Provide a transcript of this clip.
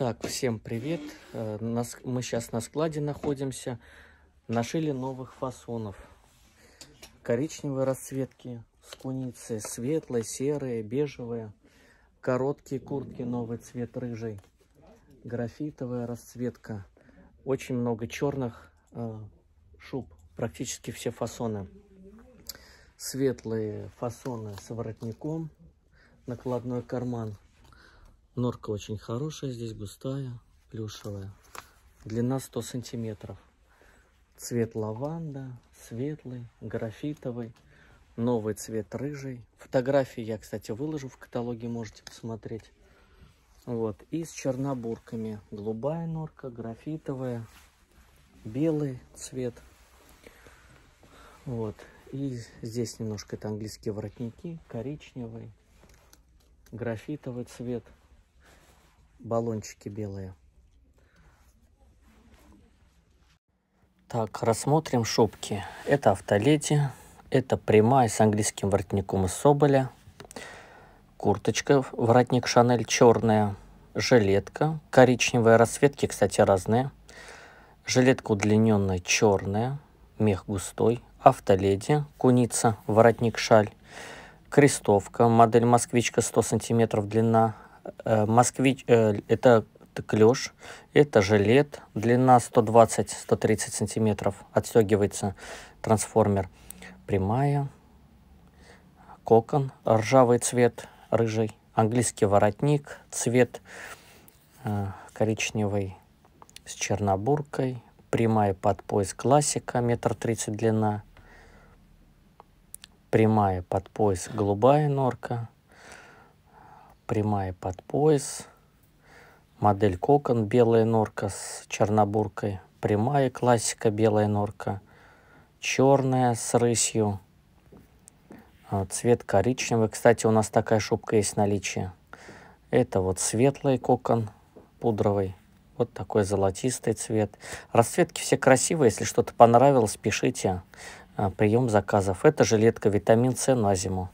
Так, всем привет. Мы сейчас на складе находимся. Нашили новых фасонов. Коричневые расцветки с куницей, светлые, серые, бежевые. Короткие куртки, новый цвет рыжий. Графитовая расцветка. Очень много черных шуб. Практически все фасоны. Светлые фасоны с воротником. Накладной карман. Норка очень хорошая, здесь густая, плюшевая. Длина 100 сантиметров. Цвет лаванда, светлый, графитовый, новый цвет рыжий. Фотографии я, кстати, выложу в каталоге, можете посмотреть. Вот. И с чернобурками. Голубая норка, графитовая, белый цвет. Вот. И здесь немножко это английские воротники, коричневый, графитовый цвет. Баллончики белые. Так, рассмотрим шубки. Это автоледи. Это прямая с английским воротником из соболя. Курточка, воротник Шанель черная. Жилетка. Коричневые расцветки, кстати, разные. Жилетка удлиненная черная. Мех густой. Автоледи. Куница. Воротник шаль. Крестовка. Модель москвичка 100 сантиметров длина. Москвич, это клеш, это жилет, длина 120-130 сантиметров, отстегивается трансформер, прямая, кокон, ржавый цвет, рыжий, английский воротник, цвет коричневый с чернобуркой, прямая под пояс классика, 1,30 м длина, прямая под пояс голубая норка, прямая под пояс, модель кокон, белая норка с чернобуркой, прямая классика, белая норка, черная с рысью, цвет коричневый. Кстати, у нас такая шубка есть в наличии. Это вот светлый кокон, пудровый, вот такой золотистый цвет. Расцветки все красивые, если что-то понравилось, пишите, прием заказов. Это жилетка, витамин С на зиму.